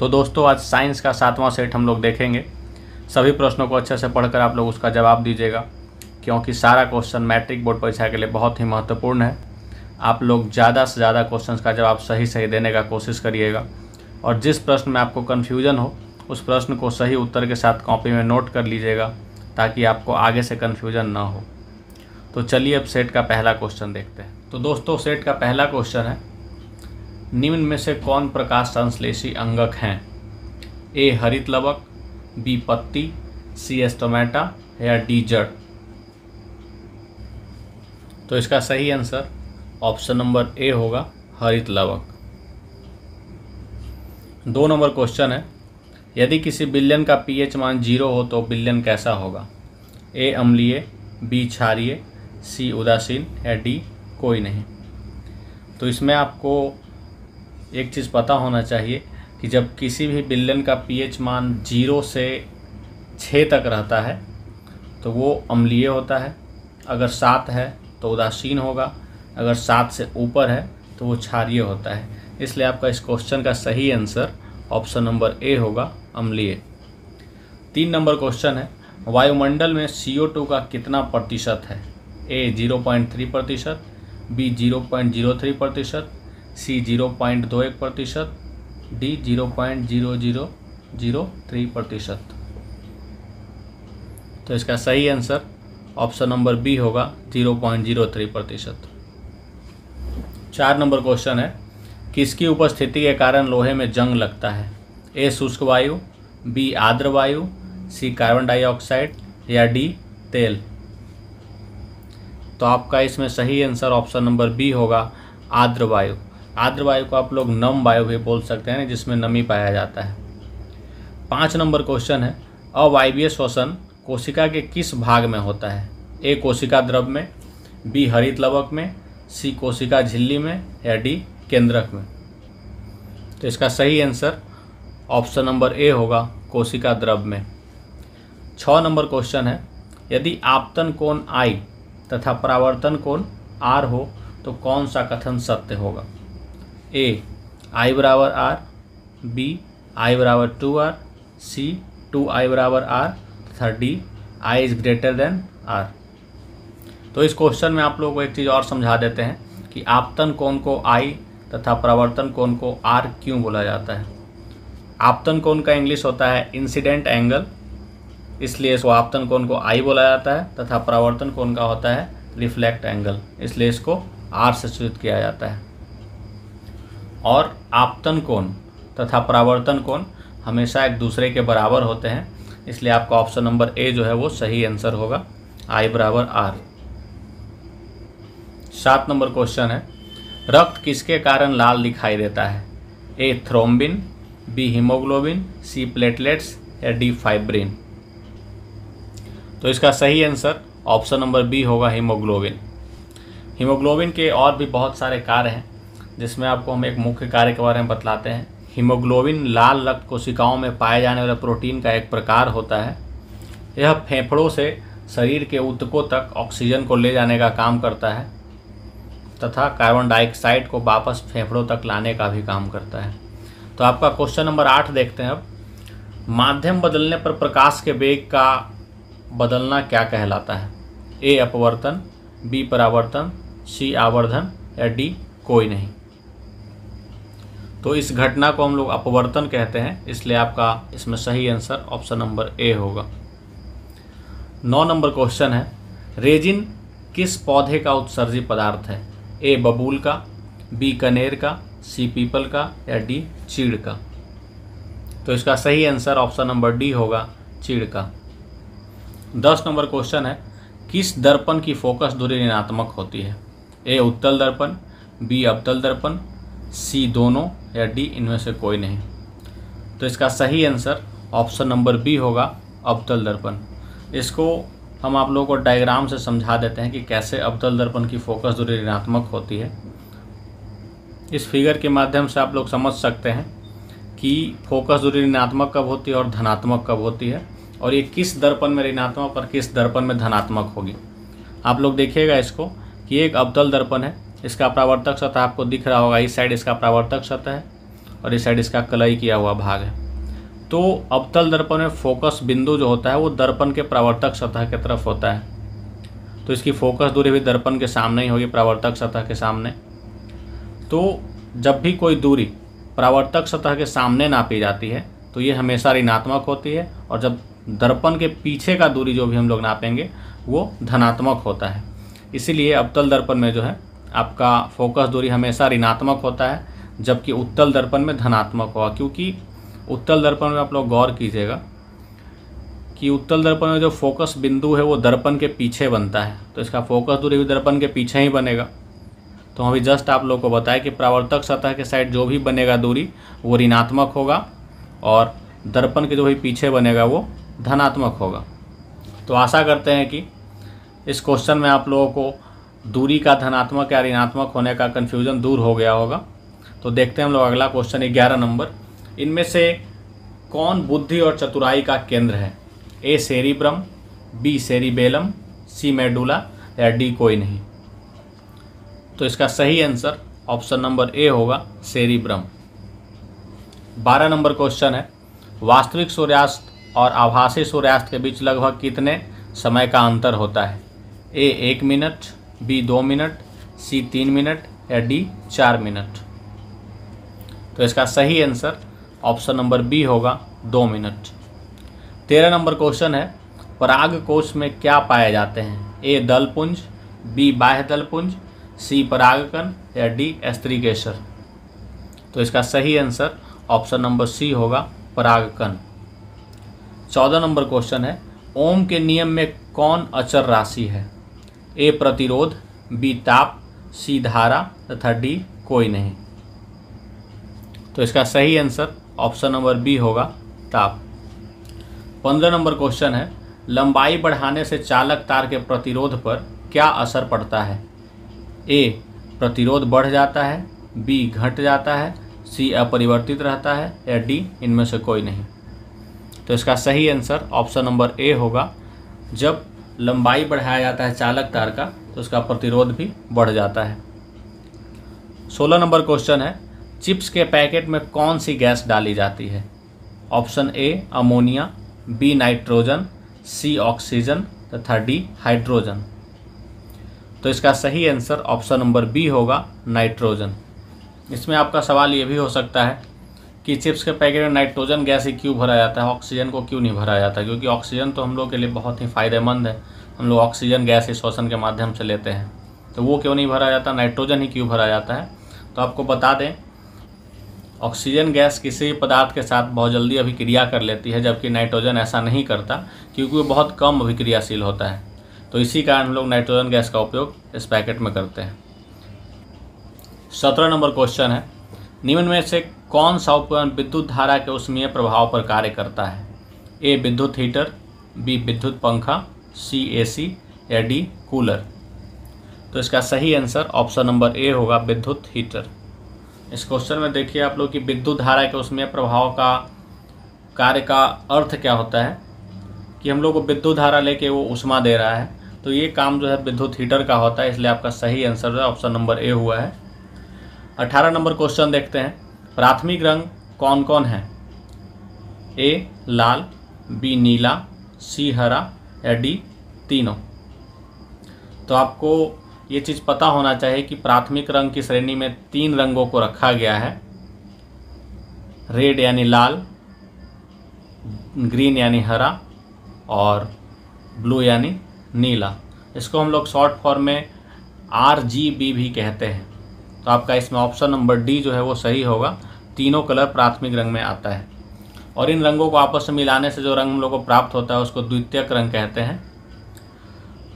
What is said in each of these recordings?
तो दोस्तों आज साइंस का 7वां सेट हम लोग देखेंगे। सभी प्रश्नों को अच्छे से पढ़कर आप लोग उसका जवाब दीजिएगा, क्योंकि सारा क्वेश्चन मैट्रिक बोर्ड परीक्षा के लिए बहुत ही महत्वपूर्ण है। आप लोग ज़्यादा से ज़्यादा क्वेश्चंस का जवाब सही देने का कोशिश करिएगा, और जिस प्रश्न में आपको कन्फ्यूजन हो उस प्रश्न को सही उत्तर के साथ कॉपी में नोट कर लीजिएगा, ताकि आपको आगे से कन्फ्यूजन ना हो। तो चलिए अब सेट का पहला क्वेश्चन देखते हैं। तो दोस्तों सेट का पहला क्वेश्चन है, निम्न में से कौन प्रकाश संश्लेषी अंगक हैं? ए हरित लवक, बी पत्ती, सी एस्टोमेटा या डी जड़। तो इसका सही आंसर ऑप्शन नंबर ए होगा, हरित लवक। 2 नंबर क्वेश्चन है, यदि किसी विलयन का पीएच मान 0 हो तो विलयन कैसा होगा? ए अम्लीय, बी क्षारीय, सी उदासीन या डी कोई नहीं। तो इसमें आपको एक चीज़ पता होना चाहिए कि जब किसी भी विलयन का पीएच मान 0 से 6 तक रहता है तो वो अम्लीय होता है, अगर 7 है तो उदासीन होगा, अगर 7 से ऊपर है तो वो क्षारीय होता है। इसलिए आपका इस क्वेश्चन का सही आंसर ऑप्शन नंबर ए होगा, अम्लीय। 3 नंबर क्वेश्चन है, वायुमंडल में CO2 का कितना प्रतिशत है? A 0.3%, B 0.03%, C 0.21%, D 0.0003%। तो इसका सही आंसर ऑप्शन नंबर बी होगा, 0.03%। 4 नंबर क्वेश्चन है, किसकी उपस्थिति के कारण लोहे में जंग लगता है? ए शुष्क वायु, बी आर्द्र वायु, सी कार्बन डाइऑक्साइड या डी तेल। तो आपका इसमें सही आंसर ऑप्शन नंबर बी होगा, आर्द्र वायु। आर्द्र वायु को आप लोग नम वायु भी बोल सकते हैं, जिसमें नमी पाया जाता है। 5 नंबर क्वेश्चन है, अवायवीय श्वसन कोशिका के किस भाग में होता है? ए कोशिका द्रव में, बी हरित लवक में, सी कोशिका झिल्ली में या डी केंद्रक में। तो इसका सही आंसर ऑप्शन नंबर ए होगा, कोशिका द्रव में। 6 नंबर क्वेश्चन है, यदि आपतन कोण I तथा परावर्तन कोण R हो तो कौन सा कथन सत्य होगा? A I = R, B I = 2R, C 2I = R तथा डी I > R। तो इस क्वेश्चन में आप लोगों को एक चीज़ और समझा देते हैं कि आपतन कोण को I तथा परावर्तन कोण को R क्यों बोला जाता है। आपतन कोण का इंग्लिश होता है इंसिडेंट एंगल, इसलिए इसको आपतन कोण को I बोला जाता है, तथा परावर्तन कोण का होता है रिफ्लेक्ट एंगल, इसलिए इसको R से सूचित किया जाता है। और आपतन कोण तथा परावर्तन कोण हमेशा एक दूसरे के बराबर होते हैं, इसलिए आपका ऑप्शन नंबर ए जो है वो सही आंसर होगा, I = R। 7 नंबर क्वेश्चन है, रक्त किसके कारण लाल दिखाई देता है? A thrombin, B haemoglobin, C platelets या डी फाइब्रिन। तो इसका सही आंसर ऑप्शन नंबर बी होगा, हीमोग्लोबिन। हीमोग्लोबिन के और भी बहुत सारे कार्य हैं, जिसमें आपको हम एक मुख्य कार्य के बारे में बतलाते हैं। हीमोग्लोबिन लाल रक्त कोशिकाओं में पाए जाने वाले प्रोटीन का एक प्रकार होता है। यह फेफड़ों से शरीर के ऊतकों तक ऑक्सीजन को ले जाने का काम करता है, तथा कार्बन डाइऑक्साइड को वापस फेफड़ों तक लाने का भी काम करता है। तो आपका क्वेश्चन नंबर 8 देखते हैं अब, माध्यम बदलने पर प्रकाश के वेग का बदलना क्या कहलाता है? ए अपवर्तन, बी परावर्तन, सी आवर्धन या डी कोई नहीं। तो इस घटना को हम लोग अपवर्तन कहते हैं, इसलिए आपका इसमें सही आंसर ऑप्शन नंबर ए होगा। 9 नंबर क्वेश्चन है, रेजिन किस पौधे का उत्सर्जी पदार्थ है? ए बबूल का, बी कनेर का, सी पीपल का या डी चीड़ का। तो इसका सही आंसर ऑप्शन नंबर डी होगा, चीड़ का। 10 नंबर क्वेश्चन है, किस दर्पण की फोकस दूरी ऋणात्मक होती है? ए उत्तल दर्पण, बी अवतल दर्पण, सी दोनों या डी इनमें से कोई नहीं। तो इसका सही आंसर ऑप्शन नंबर बी होगा, अवतल दर्पण। इसको हम आप लोगों को डायग्राम से समझा देते हैं कि कैसे अवतल दर्पण की फोकस दूरी ऋणात्मक होती है। इस फिगर के माध्यम से आप लोग समझ सकते हैं कि फोकस दूरी ऋणात्मक कब होती है और धनात्मक कब होती है, और ये किस दर्पण में ऋणात्मक और किस दर्पण में धनात्मक होगी। आप लोग देखिएगा इसको कि एक अवतल दर्पण है, इसका परावर्तक सतह आपको दिख रहा होगा, इस साइड इसका परावर्तक सतह है, और इस साइड इसका कलई किया हुआ भाग है। तो अवतल दर्पण में फोकस बिंदु जो होता है वो दर्पण के परावर्तक सतह की तरफ होता है, तो इसकी फोकस दूरी भी दर्पण के सामने ही होगी, परावर्तक सतह के सामने। तो जब भी कोई दूरी परावर्तक सतह के सामने नापी जाती है तो ये हमेशा ऋणात्मक होती है, और जब दर्पण के पीछे का दूरी जो भी हम लोग नापेंगे वो धनात्मक होता है। इसीलिए अवतल दर्पण में जो है आपका फोकस दूरी हमेशा ऋणात्मक होता है, जबकि उत्तल दर्पण में धनात्मक होगा। क्योंकि उत्तल दर्पण में आप लोग गौर कीजिएगा कि उत्तल दर्पण में जो फोकस बिंदु है वो दर्पण के पीछे बनता है, तो इसका फोकस दूरी भी दर्पण के पीछे ही बनेगा। तो अभी जस्ट आप लोग को बताया कि परावर्तक सतह के साइड जो भी बनेगा दूरी वो ऋणात्मक होगा, और दर्पण के जो भी पीछे बनेगा वो धनात्मक होगा। तो आशा करते हैं कि इस क्वेश्चन में आप लोगों को दूरी का धनात्मक या ऋणात्मक होने का कन्फ्यूज़न दूर हो गया होगा। तो देखते हैं हम लोग अगला क्वेश्चन 11 नंबर, इनमें से कौन बुद्धि और चतुराई का केंद्र है? A cerebrum, B cerebellum, C medulla या डी कोई नहीं। तो इसका सही आंसर ऑप्शन नंबर ए होगा, सेरिब्रम। 12 नंबर क्वेश्चन है, वास्तविक सूर्यास्त और आभासी सूर्यास्त के बीच लगभग कितने समय का अंतर होता है? A 1 minute, B 2 minute, C 3 minute या डी 4 मिनट। तो इसका सही आंसर ऑप्शन नंबर बी होगा, 2 मिनट। 13 नंबर क्वेश्चन है, परागकोश में क्या पाए जाते हैं? ए दलपुंज, बी बाह्य दलपुंज, सी परागकण या डी स्त्रीकेसर। तो इसका सही आंसर ऑप्शन नंबर सी होगा, परागकण। 14 नंबर क्वेश्चन है, ओम के नियम में कौन अचर राशि है? ए प्रतिरोध, बी ताप, सी धारा तथा डी कोई नहीं। तो इसका सही आंसर ऑप्शन नंबर बी होगा, ताप। 15 नंबर क्वेश्चन है, लंबाई बढ़ाने से चालक तार के प्रतिरोध पर क्या असर पड़ता है? ए प्रतिरोध बढ़ जाता है, बी घट जाता है, सी अपरिवर्तित रहता है या डी इनमें से कोई नहीं। तो इसका सही आंसर ऑप्शन नंबर ए होगा, जब लंबाई बढ़ाया जाता है चालक तार का तो उसका प्रतिरोध भी बढ़ जाता है। 16 नंबर क्वेश्चन है, चिप्स के पैकेट में कौन सी गैस डाली जाती है? Option A ammonia, B nitrogen, C oxygen तथा डी हाइड्रोजन। तो इसका सही आंसर ऑप्शन नंबर बी होगा, नाइट्रोजन। इसमें आपका सवाल ये भी हो सकता है कि चिप्स के पैकेट में नाइट्रोजन गैस ही क्यों भरा जाता है, ऑक्सीजन को क्यों नहीं भरा जाता, क्योंकि ऑक्सीजन तो हम लोग के लिए बहुत ही फ़ायदेमंद है, हम लोग ऑक्सीजन गैस ही श्वसन के माध्यम से लेते हैं, तो वो क्यों नहीं भरा जाता, नाइट्रोजन ही क्यों भरा जाता है? तो आपको बता दें, ऑक्सीजन गैस किसी भी पदार्थ के साथ बहुत जल्दी अभिक्रिया कर लेती है, जबकि नाइट्रोजन ऐसा नहीं करता, क्योंकि वो बहुत कम अभिक्रियाशील होता है। तो इसी कारण हम लोग नाइट्रोजन गैस का उपयोग इस पैकेट में करते हैं। 17 नंबर क्वेश्चन है, निम्न में से कौन सा उपकरण विद्युत धारा के उष्मीय प्रभाव पर कार्य करता है? ए विद्युत हीटर, बी विद्युत पंखा, सी एसी या डी कूलर। तो इसका सही आंसर ऑप्शन नंबर ए होगा, विद्युत हीटर। इस क्वेश्चन में देखिए आप लोग कि विद्युत धारा के उष्मीय प्रभाव का कार्य का अर्थ क्या होता है, कि हम लोग को विद्युत धारा लेके वो उष्मा दे रहा है, तो ये काम जो है विद्युत हीटर का होता है, इसलिए आपका सही आंसर है ऑप्शन नंबर ए हुआ है। 18 नंबर क्वेश्चन देखते हैं, प्राथमिक रंग कौन कौन है? ए लाल, बी नीला, सी हरा या डी तीनों। तो आपको ये चीज़ पता होना चाहिए कि प्राथमिक रंग की श्रेणी में 3 रंगों को रखा गया है, रेड यानी लाल, ग्रीन यानी हरा और ब्लू यानी नीला। इसको हम लोग शॉर्ट फॉर्म में RGB भी कहते हैं। तो आपका इसमें ऑप्शन नंबर डी जो है वो सही होगा, तीनों कलर प्राथमिक रंग में आता है, और इन रंगों को आपस में मिलाने से जो रंग हम लोग को प्राप्त होता है उसको द्वितीयक रंग कहते हैं।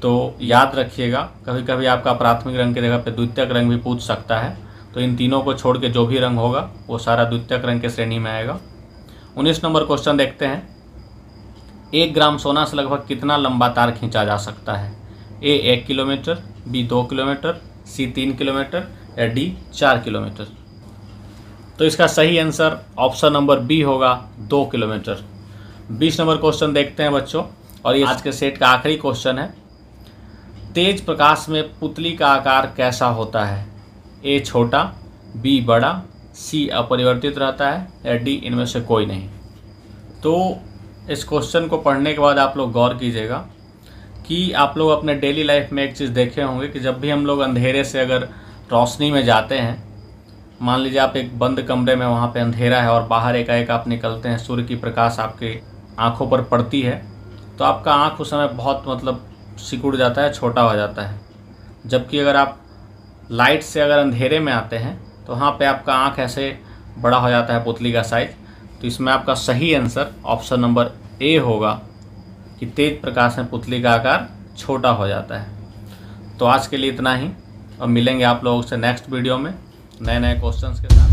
तो याद रखिएगा, कभी कभी आपका प्राथमिक रंग की जगह पे द्वितीयक रंग भी पूछ सकता है, तो इन तीनों को छोड़ के जो भी रंग होगा वो सारा द्वितीयक रंग के श्रेणी में आएगा। 19 नंबर क्वेश्चन देखते हैं, 1 ग्राम सोना से लगभग कितना लंबा तार खींचा जा सकता है? A 1 kilometre, B 2 kilometre, C 3 kilometre या डी 4 किलोमीटर। तो इसका सही आंसर ऑप्शन नंबर बी होगा, 2 किलोमीटर। 20 नंबर क्वेश्चन देखते हैं बच्चों, और ये आज के सेट का आखिरी क्वेश्चन है, तेज प्रकाश में पुतली का आकार कैसा होता है? ए छोटा, बी बड़ा, सी अपरिवर्तित रहता है या डी इनमें से कोई नहीं। तो इस क्वेश्चन को पढ़ने के बाद आप लोग गौर कीजिएगा कि आप लोग अपने डेली लाइफ में एक चीज़ देखे होंगे कि जब भी हम लोग अंधेरे से अगर रोशनी में जाते हैं, मान लीजिए आप एक बंद कमरे में, वहाँ पे अंधेरा है और बाहर एकाएक आप निकलते हैं, सूर्य की प्रकाश आपके आँखों पर पड़ती है तो आपका आँख उस समय बहुत सिकुड़ जाता है, छोटा हो जाता है। जबकि अगर आप लाइट से अगर अंधेरे में आते हैं तो वहाँ पे आपका आँख ऐसे बड़ा हो जाता है, पुतली का साइज। तो इसमें आपका सही आंसर ऑप्शन नंबर ए होगा कि तेज प्रकाश में पुतली का आकार छोटा हो जाता है। तो आज के लिए इतना ही और मिलेंगे आप लोगों से नेक्स्ट वीडियो में नए क्वेश्चंस के साथ।